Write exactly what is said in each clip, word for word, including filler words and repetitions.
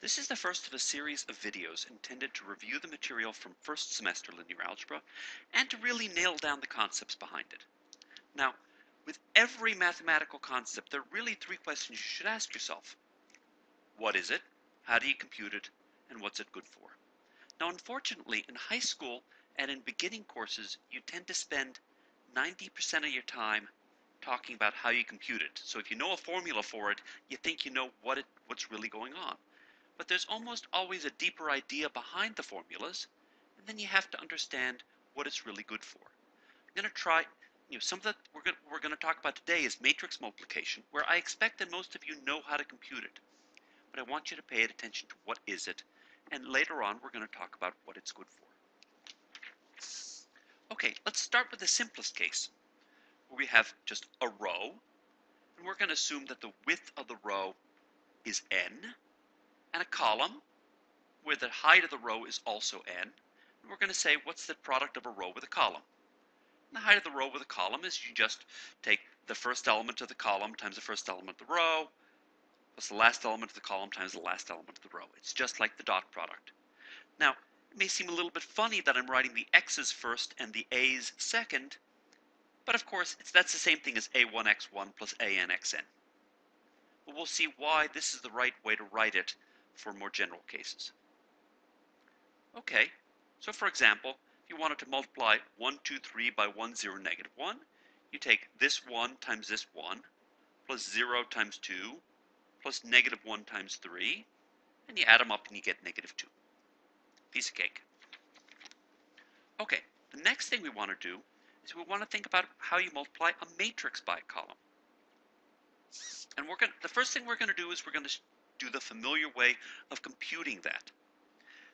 This is the first of a series of videos intended to review the material from first semester linear algebra and to really nail down the concepts behind it. Now, with every mathematical concept, there are really three questions you should ask yourself. What is it? How do you compute it? And what's it good for? Now, unfortunately, in high school and in beginning courses, you tend to spend ninety percent of your time talking about how you compute it. So if you know a formula for it, you think you know what it, what's really going on. But there's almost always a deeper idea behind the formulas, and then you have to understand what it's really good for. I'm going to try, you know, something that we're going we're going to talk about today is matrix multiplication, where I expect that most of you know how to compute it. But I want you to pay attention to what is it, and later on we're going to talk about what it's good for. Okay, let's start with the simplest case, where we have just a row, and we're going to assume that the width of the row is n, and a column where the height of the row is also n. And we're going to say, what's the product of a row with a column? And the height of the row with a column is you just take the first element of the column times the first element of the row, plus the last element of the column times the last element of the row. It's just like the dot product. Now, it may seem a little bit funny that I'm writing the x's first and the a's second, but of course, it's, that's the same thing as a one x one plus a n x n. But we'll see why this is the right way to write it for more general cases. Okay, so for example, if you wanted to multiply one, two, three by one, zero, negative one, you take this one times this one, plus zero times two, plus negative one times three, and you add them up and you get negative two. Piece of cake. Okay, the next thing we want to do is we want to think about how you multiply a matrix by a column. And we're going to, the first thing we're going to do is we're going to do the familiar way of computing that.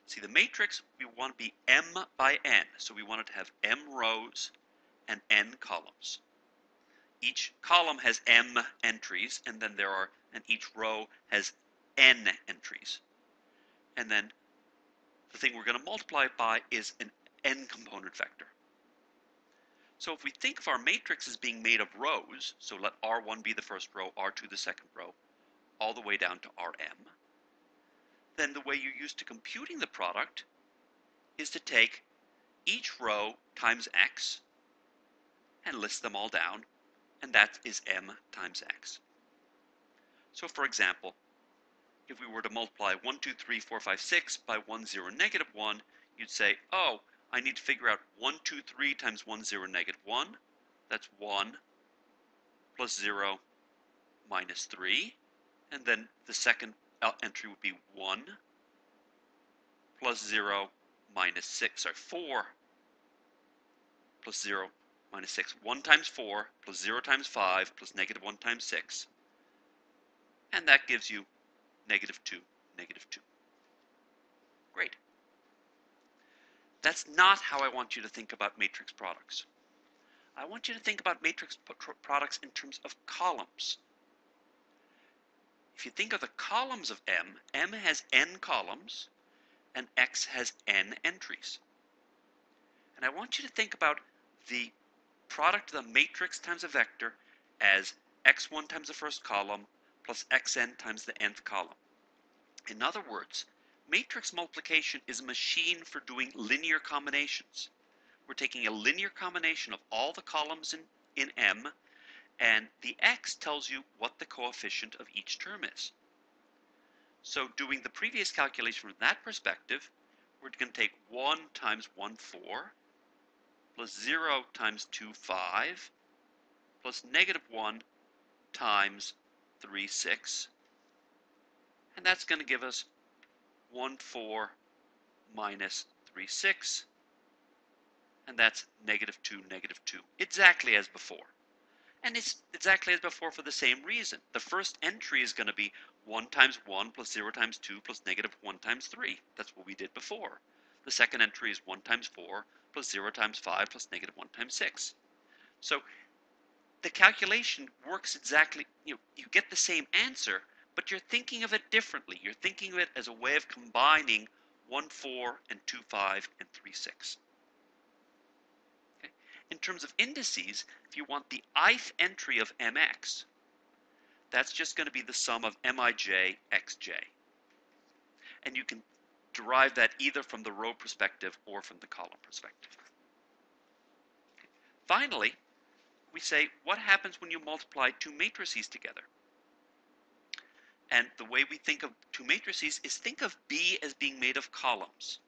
See, the matrix, we want to be m by n, so we want it to have m rows and n columns. Each column has m entries, and then there are, and each row has n entries. And then the thing we're going to multiply it by is an n component vector. So if we think of our matrix as being made of rows, so let R one be the first row, R two the second row, all the way down to Rm, then the way you're used to computing the product is to take each row times x and list them all down, and that is m times x. So for example, if we were to multiply one, two, three, four, five, six by one, zero, negative one, you'd say, oh, I need to figure out one, two, three times one, zero, negative one. That's one plus zero minus three. And then the second entry would be one plus zero minus six, sorry, four plus zero minus six. one times four plus zero times five plus negative one times six. And that gives you negative two, negative two. Great. That's not how I want you to think about matrix products. I want you to think about matrix products in terms of columns. If you think of the columns of M, M has n columns, and X has n entries. And I want you to think about the product of the matrix times a vector as x one times the first column plus xn times the nth column. In other words, matrix multiplication is a machine for doing linear combinations. We're taking a linear combination of all the columns in, in M, and the x tells you what the coefficient of each term is. So doing the previous calculation from that perspective, we're going to take one times one, four, plus zero times two, five, plus negative one times three, six, and that's going to give us one, four, minus three, six, and that's negative two, negative two, exactly as before. And it's exactly as before for the same reason. The first entry is going to be one times one plus zero times two plus negative one times three. That's what we did before. The second entry is one times four plus zero times five plus negative one times six. So the calculation works exactly, you know, you get the same answer, but you're thinking of it differently. You're thinking of it as a way of combining one, four, and two, five, and three, six. In terms of indices, if you want the i-th entry of mx, that's just going to be the sum of mij, xj. and you can derive that either from the row perspective or from the column perspective. Okay. Finally, we say, what happens when you multiply two matrices together? And the way we think of two matrices is think of B as being made of columns.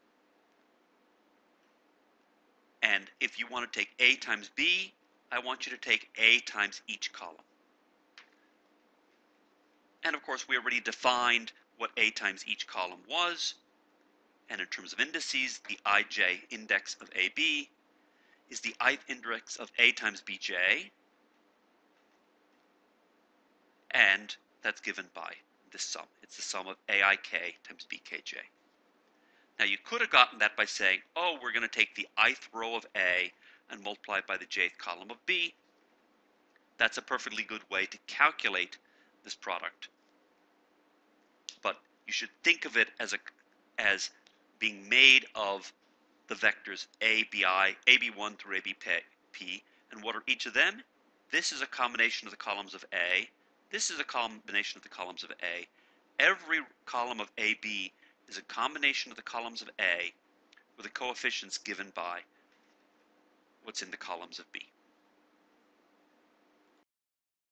And if you want to take A times B, I want you to take A times each column. And of course, we already defined what A times each column was. And in terms of indices, the I J index of A B is the ith index of A times B J. And that's given by this sum. It's the sum of A I K times B K J. Now, you could have gotten that by saying, oh, we're going to take the ith row of A and multiply it by the jth column of B. That's a perfectly good way to calculate this product. But you should think of it as, a, as being made of the vectors A B I, A B one through A B P. And what are each of them? This is a combination of the columns of A. This is a combination of the columns of A. Every column of A B is a combination of the columns of A with the coefficients given by what's in the columns of B.